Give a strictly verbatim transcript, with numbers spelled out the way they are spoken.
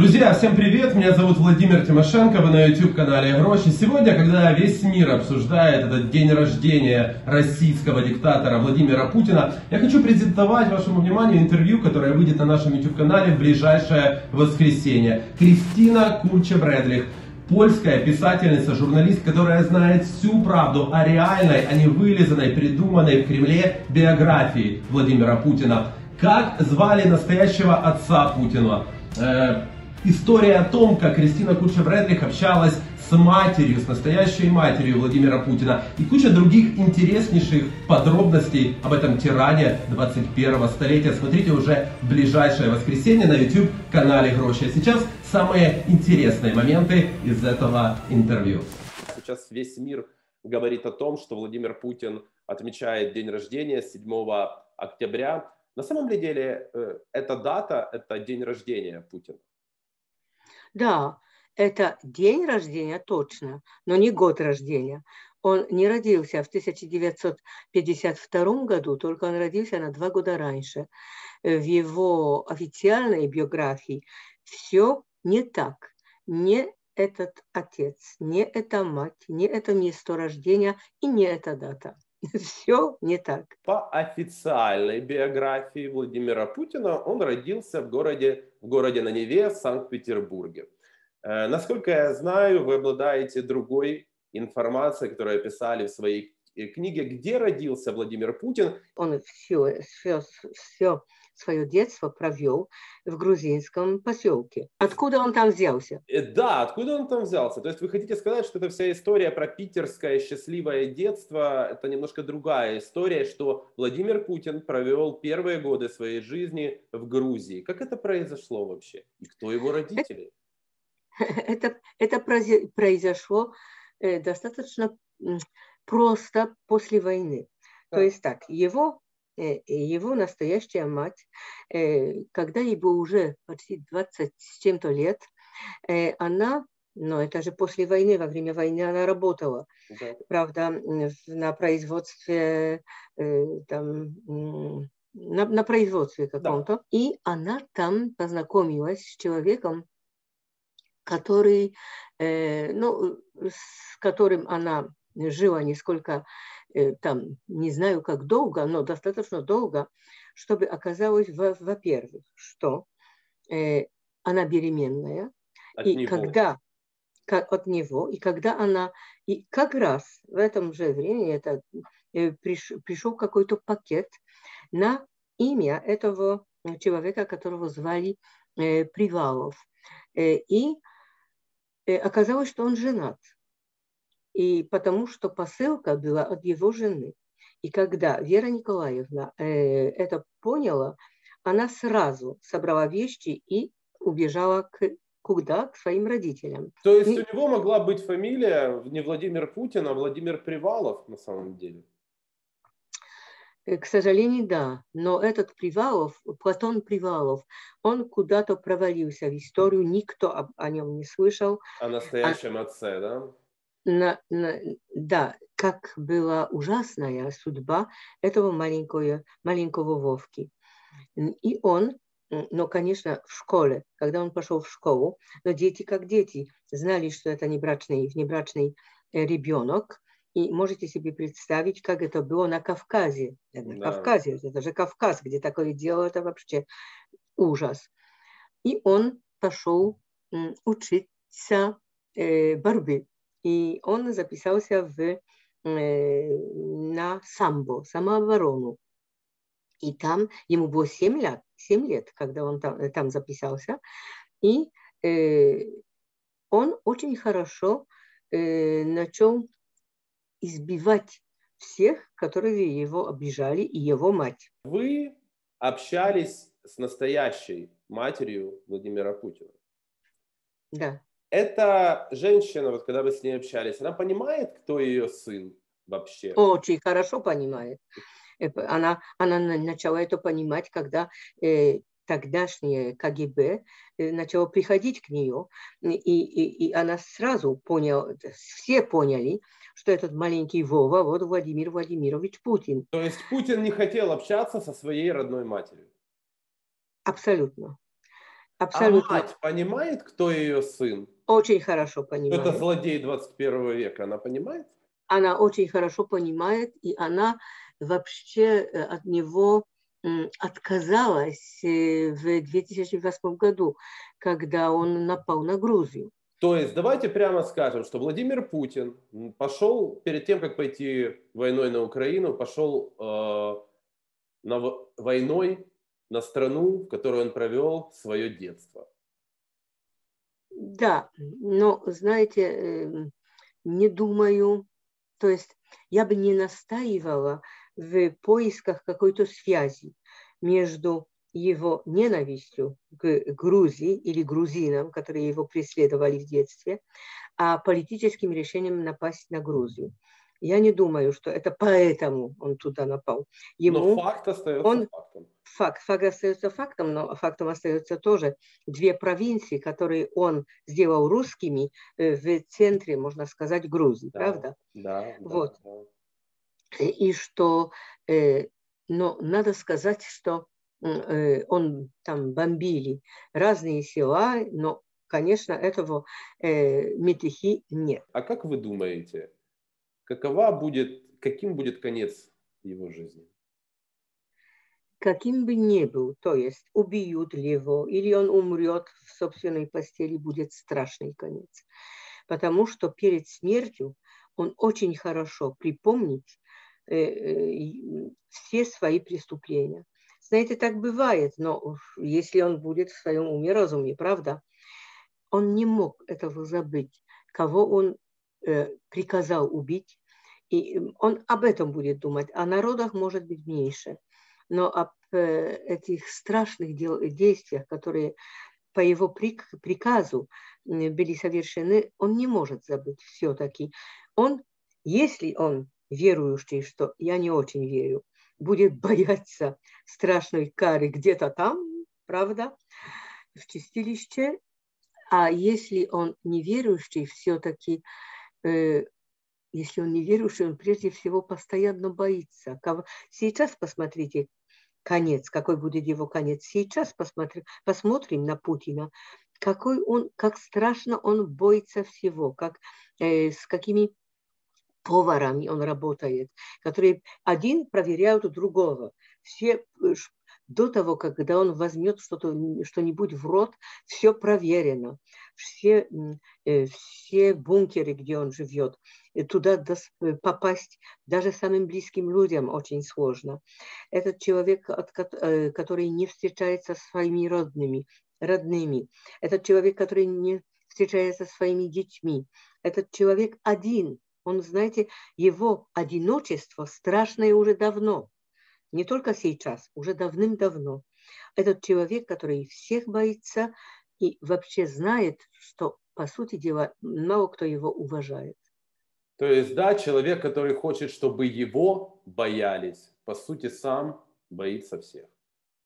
Друзья, всем привет! Меня зовут Владимир Тимошенко, вы на YouTube-канале «Гроши». Сегодня, когда весь мир обсуждает этот день рождения российского диктатора Владимира Путина, я хочу презентовать вашему вниманию интервью, которое выйдет на нашем YouTube-канале в ближайшее воскресенье. Кристина Курчаб-Редлич, польская писательница, журналист, которая знает всю правду о реальной, а не вылизанной, придуманной в Кремле биографии Владимира Путина. Как звали настоящего отца Путина? История о том, как Кристина Курчаб-Редлич общалась с матерью, с настоящей матерью Владимира Путина, и куча других интереснейших подробностей об этом тиране двадцать первого столетия. Смотрите уже в ближайшее воскресенье на YouTube-канале «Гроши». А сейчас самые интересные моменты из этого интервью. Сейчас весь мир говорит о том, что Владимир Путин отмечает день рождения седьмого октября. На самом деле, эта дата – это день рождения Путина. Да, это день рождения точно, но не год рождения. Он не родился в тысяча девятьсот пятьдесят втором году, только он родился на два года раньше. В его официальной биографии все не так. Не этот отец, не эта мать, не это место рождения и не эта дата. Все не так. По официальной биографии Владимира Путина он родился в городе, в городе на Неве, в Санкт-Петербурге. Э, насколько я знаю, вы обладаете другой информацией, которую писали в своей книге. Где родился Владимир Путин? Он все, все, все свое детство провел в грузинском поселке. Откуда он там взялся? Э, да, откуда он там взялся? То есть вы хотите сказать, что эта вся история про питерское счастливое детство, это немножко другая история, что Владимир Путин провел первые годы своей жизни в Грузии. Как это произошло вообще? И кто его родители? Это, это, это произошло э, достаточно просто после войны. Да. То есть так, его... Его настоящая мать, когда ей было уже почти двадцать с чем-то лет, она, но это же после войны, во время войны она работала, да. Правда, на производстве, там, на, на производстве каком-то, да. И она там познакомилась с человеком, который, ну, с которым она жила несколько, там, не знаю как долго, но достаточно долго, чтобы оказалось, во-первых, что э, она беременная, от и него. когда как, от него, и когда она, и как раз в этом же времени это, э, приш, пришел какой-то пакет на имя этого человека, которого звали э, Привалов, э, и э, оказалось, что он женат. И потому что посылка была от его жены. И когда Вера Николаевна э, это поняла, она сразу собрала вещи и убежала к, куда? К своим родителям. То есть и... у него могла быть фамилия не Владимир Путин, а Владимир Привалов на самом деле? К сожалению, да. Но этот Привалов, Платон Привалов, он куда-то провалился в историю, никто об, о нем не слышал. О настоящем а... отце, да? На, на, да, как была ужасная судьба этого маленького, маленького Вовки. И он, но, конечно, в школе, когда он пошел в школу, но дети как дети знали, что это небрачный, внебрачный ребенок. И можете себе представить, как это было на Кавказе. На да. Кавказе, это же Кавказ, где такое дело, это вообще ужас. И он пошел учиться э, борьбе. И он записался в, э, на самбо, самооборону. И там ему было семь лет, семь лет, когда он там, там записался. И э, он очень хорошо э, начал избивать всех, которые его обижали, и его мать. Вы общались с настоящей матерью Владимира Путина? Да. Эта женщина, вот когда вы с ней общались, она понимает, кто ее сын вообще? Очень хорошо понимает. Она, она начала это понимать, когда э, тогдашнее КГБ э, начало приходить к нее, и, и, и она сразу поняла, все поняли, что этот маленький Вова, вот Владимир Владимирович Путин. То есть Путин не хотел общаться со своей родной матерью? Абсолютно. Абсолютно. А мать понимает, кто ее сын? Очень хорошо понимает. Это злодей двадцать первого века, она понимает? Она очень хорошо понимает, и она вообще от него отказалась в две тысячи восьмом году, когда он напал на Грузию. То есть давайте прямо скажем, что Владимир Путин пошел, перед тем, как пойти войной на Украину, пошел э, на, войной на страну, в которой он провел свое детство. Да, но, знаете, э, не думаю, то есть я бы не настаивала в поисках какой-то связи между его ненавистью к Грузии или грузинам, которые его преследовали в детстве, а политическим решением напасть на Грузию. Я не думаю, что это поэтому он туда напал. Ему, но факт остается он, фактом. Факт, факт остается фактом, но фактом остается тоже две провинции, которые он сделал русскими в центре, можно сказать, Грузии, да, правда? Да, вот. Да. И что, но надо сказать, что он там бомбили разные села, но, конечно, этого э, Митихи нет. А как вы думаете, какова будет, каким будет конец его жизни? Каким бы ни был, то есть убьют ли его, или он умрет в собственной постели, будет страшный конец. Потому что перед смертью он очень хорошо припомнит э, э, все свои преступления. Знаете, так бывает, но если он будет в своем уме, разуме, правда, он не мог этого забыть, кого он э, приказал убить, и он об этом будет думать. О народах может быть меньше, но об э, этих страшных дел, действиях, которые по его приказу были совершены, он не может забыть все-таки. Он, если он верующий, что я не очень верю, будет бояться страшной кары где-то там, правда, в чистилище. А если он неверующий, все-таки, э, если он неверующий, он прежде всего постоянно боится. Сейчас посмотрите конец, какой будет его конец. Сейчас посмотри, посмотрим на Путина, какой он, как страшно он боится всего, как, э, с какими поварами он работает, которые один проверяют другого. Все до того, когда он возьмет что-то, что-нибудь в рот, все проверено. Все, все бункеры, где он живет, туда попасть даже самым близким людям очень сложно. Этот человек, который не встречается со своими родными, родными. Этот человек, который не встречается со своими детьми. Этот человек один. Он, знаете, его одиночество страшное уже давно, не только сейчас, уже давным-давно. Этот человек, который всех боится и вообще знает, что, по сути дела, мало кто его уважает. То есть, да, человек, который хочет, чтобы его боялись, по сути, сам боится всех.